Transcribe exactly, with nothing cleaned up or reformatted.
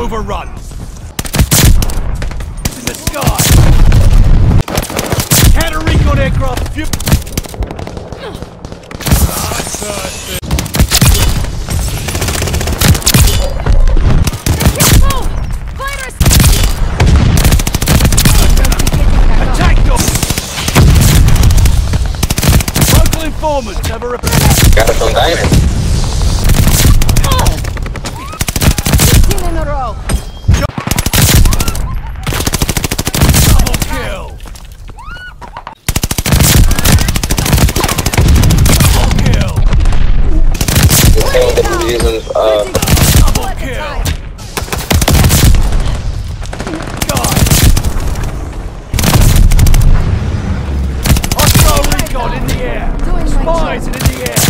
overrun! In the sky! Counter-recon aircraft fuel! Ah, performance never repeated. Got us on diamond. fifteen in a row. Double kill. Double kill. Just saying different reasons. Uh. Double kill. God. Hostile recon in the air. Spies in the air!